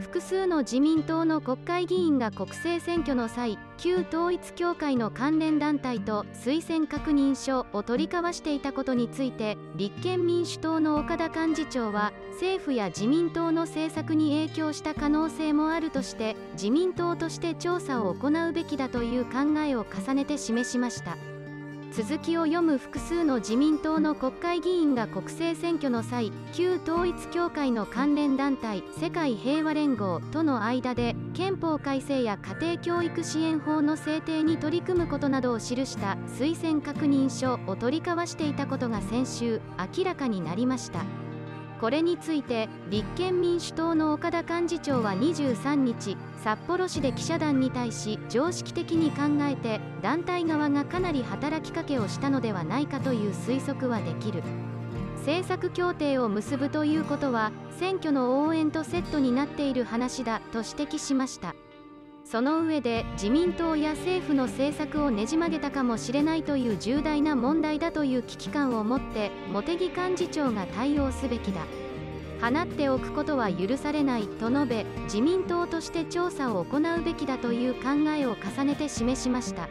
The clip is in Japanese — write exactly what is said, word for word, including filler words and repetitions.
複数の自民党の国会議員が国政選挙の際、旧統一教会の関連団体と推薦確認書を取り交わしていたことについて、立憲民主党の岡田幹事長は、政府や自民党の政策に影響した可能性もあるとして、自民党として調査を行うべきだという考えを重ねて示しました。続きを読む複数の自民党の国会議員が国政選挙の際、旧統一教会の関連団体、世界平和連合との間で、憲法改正や家庭教育支援法の制定に取り組むことなどを記した推薦確認書を取り交わしていたことが先週、明らかになりました。これについて、立憲民主党の岡田幹事長はにじゅうさんにち、札幌市で記者団に対し、常識的に考えて、団体側がかなり働きかけをしたのではないかという推測はできる。政策協定を結ぶということは、選挙の応援とセットになっている話だと指摘しました。その上で、自民党や政府の政策をねじ曲げたかもしれないという重大な問題だという危機感を持って、茂木幹事長が対応すべきだ。放っておくことは許されないと述べ、自民党として調査を行うべきだという考えを重ねて示しました。